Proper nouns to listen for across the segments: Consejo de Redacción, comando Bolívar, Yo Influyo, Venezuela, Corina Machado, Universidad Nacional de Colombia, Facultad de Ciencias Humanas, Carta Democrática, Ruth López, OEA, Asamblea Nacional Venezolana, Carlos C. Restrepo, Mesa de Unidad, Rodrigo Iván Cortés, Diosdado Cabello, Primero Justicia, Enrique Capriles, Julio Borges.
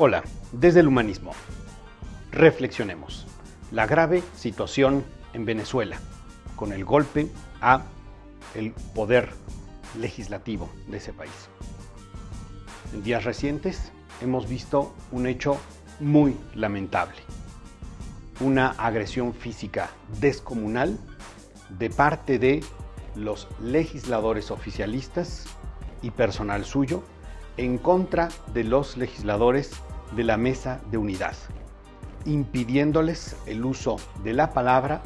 Hola, desde el humanismo. Reflexionemos. La grave situación en Venezuela con el golpe a el poder legislativo de ese país. En días recientes hemos visto un hecho muy lamentable. Una agresión física descomunal de parte de los legisladores oficialistas y personal suyo en contra de los legisladores de la Mesa de Unidad, impidiéndoles el uso de la palabra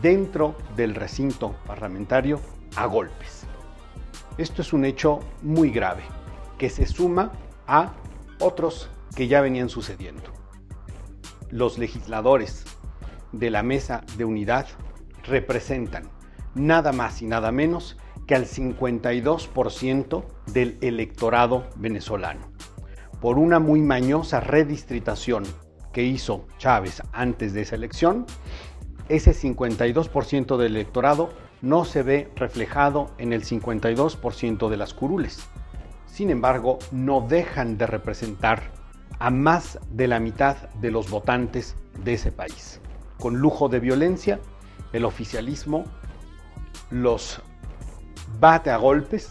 dentro del recinto parlamentario a golpes. Esto es un hecho muy grave que se suma a otros que ya venían sucediendo. Los legisladores de la Mesa de Unidad representan nada más y nada menos que al 52% del electorado venezolano. Por una muy mañosa redistritación que hizo Chávez antes de esa elección, ese 52% del electorado no se ve reflejado en el 52% de las curules. Sin embargo, no dejan de representar a más de la mitad de los votantes de ese país. Con lujo de violencia, el oficialismo los bate a golpes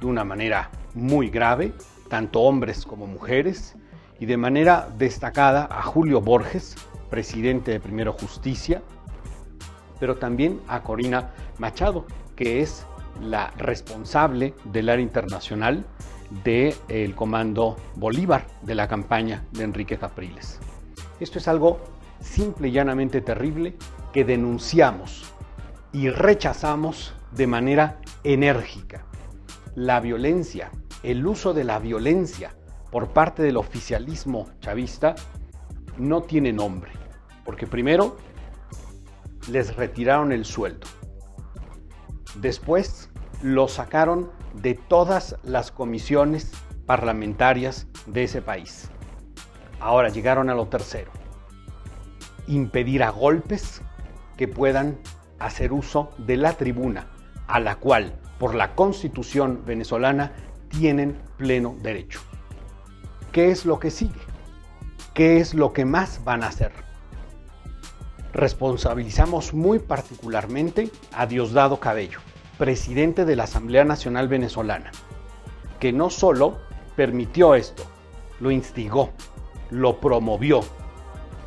de una manera muy grave, tanto hombres como mujeres, y de manera destacada a Julio Borges, presidente de Primero Justicia, pero también a Corina Machado, que es la responsable del área internacional del comando Bolívar de la campaña de Enrique Capriles. Esto es algo simple y llanamente terrible que denunciamos y rechazamos de manera enérgica. La violencia, el uso de la violencia por parte del oficialismo chavista no tiene nombre, porque primero les retiraron el sueldo, después lo sacaron de todas las comisiones parlamentarias de ese país. Ahora llegaron a lo tercero: impedir a golpes que puedan hacer uso de la tribuna, a la cual, por la Constitución venezolana, tienen pleno derecho. ¿Qué es lo que sigue? ¿Qué es lo que más van a hacer? Responsabilizamos muy particularmente a Diosdado Cabello, presidente de la Asamblea Nacional Venezolana, que no solo permitió esto, lo instigó, lo promovió,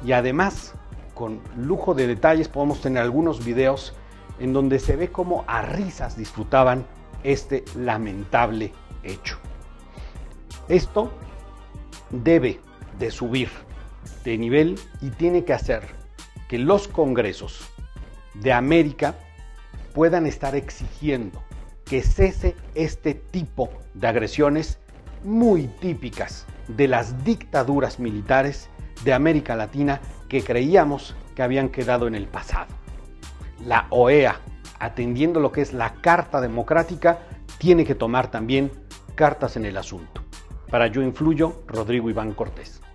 y además, con lujo de detalles, podemos tener algunos videos en donde se ve cómo a risas disfrutaban este lamentable hecho. Esto debe de subir de nivel y tiene que hacer que los congresos de América puedan estar exigiendo que cese este tipo de agresiones muy típicas de las dictaduras militares de América Latina que creíamos que habían quedado en el pasado. La OEA, atendiendo lo que es la Carta Democrática, tiene que tomar también cartas en el asunto. Para Yo Influyo, Rodrigo Iván Cortés.